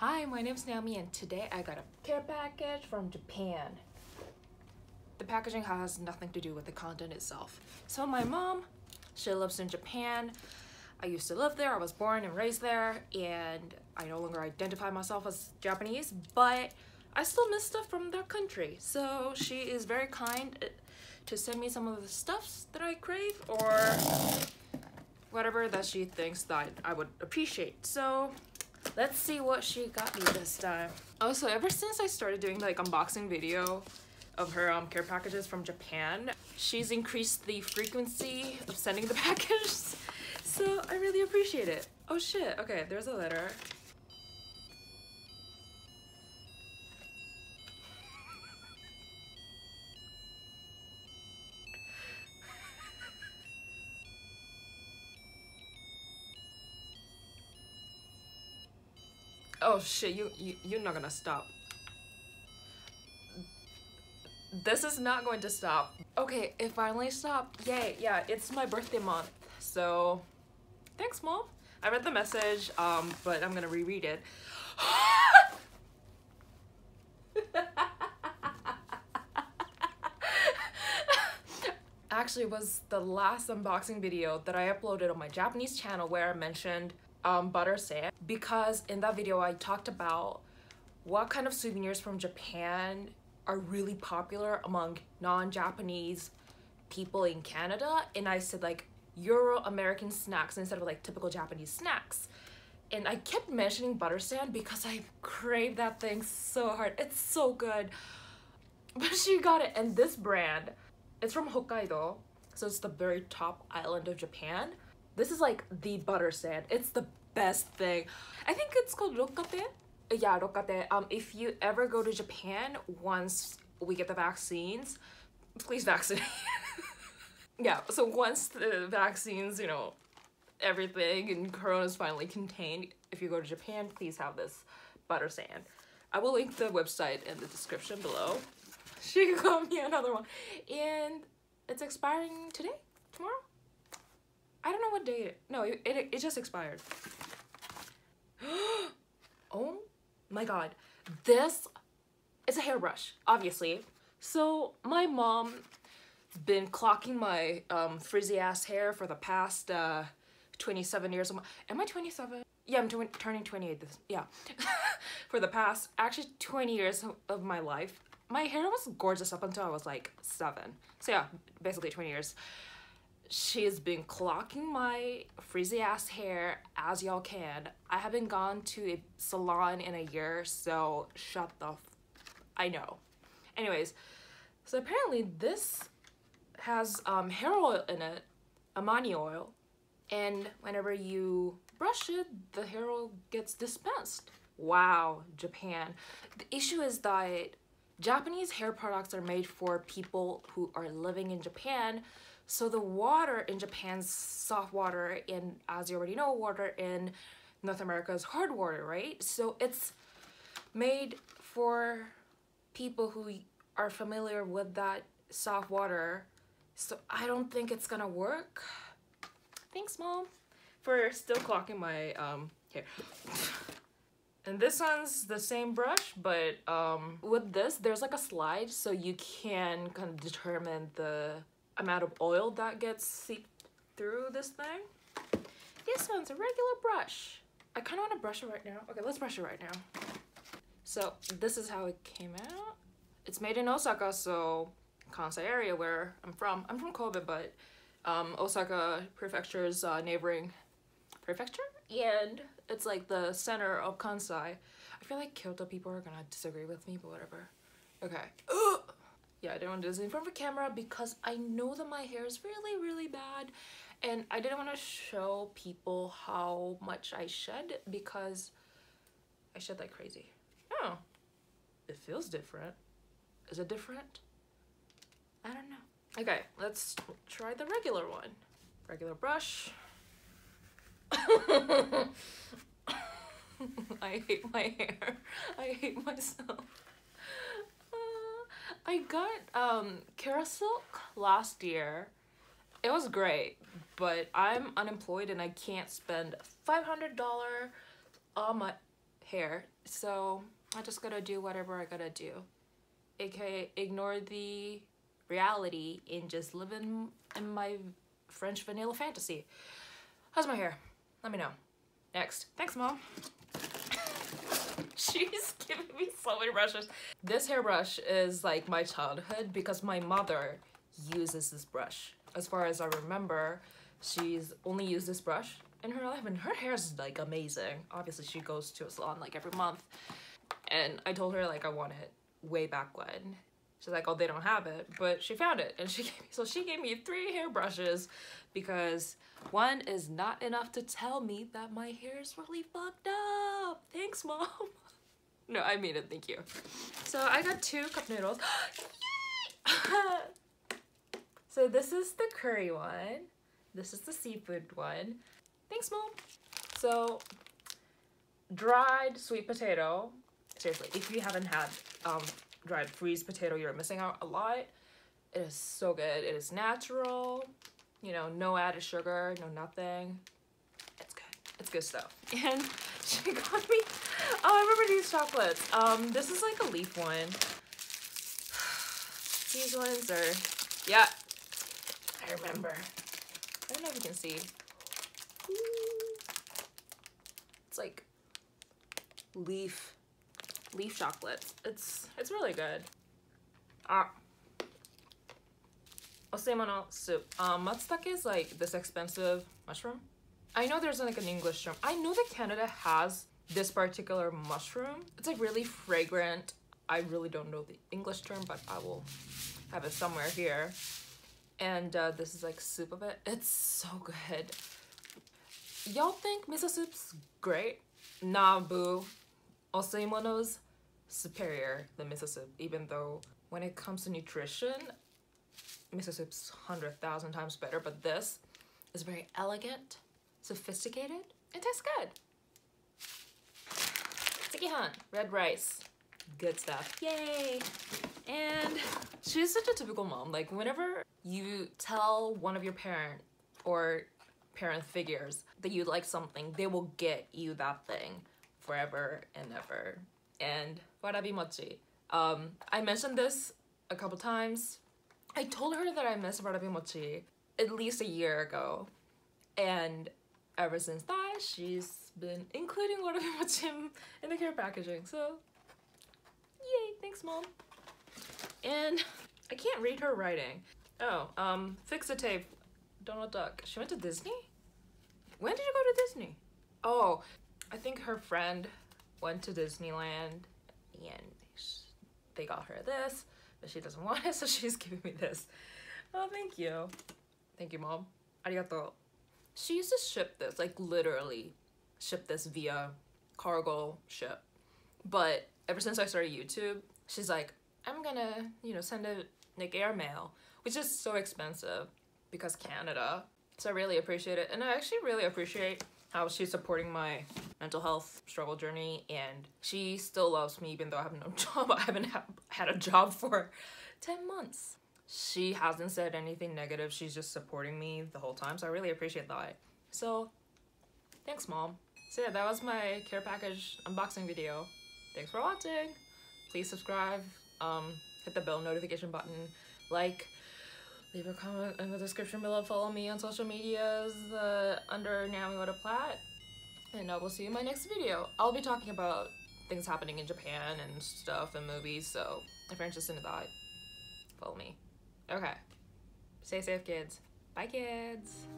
Hi, my name is Naomi and today I got a care package from Japan. The packaging has nothing to do with the content itself. So my mom, she lives in Japan. I used to live there, I was born and raised there, and I no longer identify myself as Japanese, but I still miss stuff from their country. So she is very kind to send me some of the stuffs that I crave or whatever that she thinks that I would appreciate. So let's see what she got me this time. Also, ever since I started doing like unboxing video of her care packages from Japan, she's increased the frequency of sending the packages. So I really appreciate it. Oh shit, okay, there's a letter. Oh shit, you're not gonna stop. This is not going to stop. Okay, it finally stopped. Yay, yeah, it's my birthday month. So, thanks mom. I read the message, but I'm gonna reread it. Actually, it was the last unboxing video that I uploaded on my Japanese channel where I mentioned butter sand, because in that video I talked about what kind of souvenirs from Japan are really popular among non-Japanese people in Canada, and I said like Euro-American snacks instead of like typical Japanese snacks, and I kept mentioning butter sand because I crave that thing so hard. It's so good. But she got it, and this brand, it's from Hokkaido, so it's the very top island of Japan. This is like the butter sand. It's the best thing. I think it's called Rokkatei. Yeah, Rokkatei. If you ever go to Japan, once we get the vaccines, please vaccinate. Yeah, so once the vaccines, you know, everything and corona is finally contained, if you go to Japan, please have this butter sand. I will link the website in the description below. She got me another one. And it's expiring today? Tomorrow? I don't know what date. No, it just expired. Oh my god. This is a hairbrush, obviously. So my mom's been clocking my frizzy ass hair for the past 27 years. Am I 27? Yeah, I'm turning 28 this, yeah. For the past actually 20 years of my life. My hair was gorgeous up until I was like 7. So yeah, basically 20 years. She's been clocking my frizzy ass hair, as y'all can. I haven't gone to a salon in a year, so shut the f— I know. Anyways, so apparently this has hair oil in it, Amani oil, and whenever you brush it, the hair oil gets dispensed. Wow, Japan. The issue is that Japanese hair products are made for people who are living in Japan. So the water in Japan's soft water, and as you already know, water in North America is hard water, right? So it's made for people who are familiar with that soft water. So I don't think it's gonna work. Thanks, mom, for still clocking my hair. And this one's the same brush, but with this, there's like a slide so you can kind of determine the amount of oil that gets seeped through this thing. This one's a regular brush. I kind of want to brush it right now. Okay, let's brush it right now. So this is how it came out. It's made in Osaka, so Kansai area where I'm from. I'm from Kobe, but Osaka prefecture's neighboring prefecture, and it's like the center of Kansai. I feel like Kyoto people are gonna disagree with me, but whatever. Okay. Ugh! Yeah, I didn't want to do this in front of a camera because I know that my hair is really, really bad, and I didn't want to show people how much I shed because I shed like crazy. Oh, it feels different. Is it different? I don't know. Okay, let's try the regular one. Regular brush. I hate my hair. I hate myself. I got Kerastase last year. It was great, but I'm unemployed and I can't spend $500 on my prepare. So I just gotta do whatever I gotta do, aka ignore the reality and just live in my French vanilla fantasy. How's my hair? Let me know. Next. Thanks, Mom. She's giving me so many brushes. This hairbrush is like my childhood because my mother uses this brush. As far as I remember, she's only used this brush in her life, and her hair is like amazing. Obviously she goes to a salon like every month, and I told her like I want it way back when. She's like, oh, they don't have it, but she found it, and she gave me, so she gave me 3 hairbrushes because one is not enough to tell me that my hair is really fucked up. Thanks, Mom. No, I mean it, thank you. So I got 2 cup noodles. So this is the curry one. This is the seafood one. Thanks, Mom. So dried sweet potato. Seriously, if you haven't had dried freeze potato, you're missing out a lot. It is so good. It is natural, you know, no added sugar, no nothing. It's good. It's good stuff. And she got me, oh, I remember these chocolates. This is like a leaf one. These ones are, yeah, I remember. I don't know if you can see. It's like leaf chocolate. It's really good. Osuimono soup. Matsutake is like this expensive mushroom. I know there's like an English term. I know that Canada has this particular mushroom. It's like really fragrant. I really don't know the English term, but I will have it somewhere here. And this is like soup of it. It's so good. Y'all think miso soup's great? Nah, boo. Osuimono's superior than miso soup, even though when it comes to nutrition, miso soup's 100,000 times better, but this is very elegant, sophisticated, and tastes good. Sekihan, red rice, good stuff, yay! And she's such a typical mom. Like whenever you tell one of your parent or parent figures that you like something, they will get you that thing forever and ever. And Warabi Mochi. I mentioned this a couple times. I told her that I missed Warabi Mochi at least a year ago, and ever since that, she's been including Warabi Mochi in the care packaging. So yay, thanks, Mom. And I can't read her writing. Oh, fix the tape, Donald Duck. She went to Disney? When did you go to Disney? Oh, I think her friend went to Disneyland and they got her this, but she doesn't want it, so she's giving me this. Oh, thank you. Thank you, Mom. Arigato. She used to ship this, like literally ship this via cargo ship. But ever since I started YouTube, she's like, I'm gonna, you know, send it like airmail, which is so expensive because Canada. So I really appreciate it. And I actually really appreciate how she's supporting my mental health struggle journey, and she still loves me even though I have no job. I haven't had a job for 10 months. She hasn't said anything negative. She's just supporting me the whole time, so I really appreciate that. So thanks, Mom. So yeah, that was my care package unboxing video. Thanks for watching. Please subscribe, hit the bell notification button, like, leave a comment in the description below, follow me on social medias under @NaomiWadaPlatt, and I will see you in my next video. I'll be talking about things happening in Japan and stuff and movies, so if you're interested in that, follow me. Okay, stay safe, kids. Bye, kids.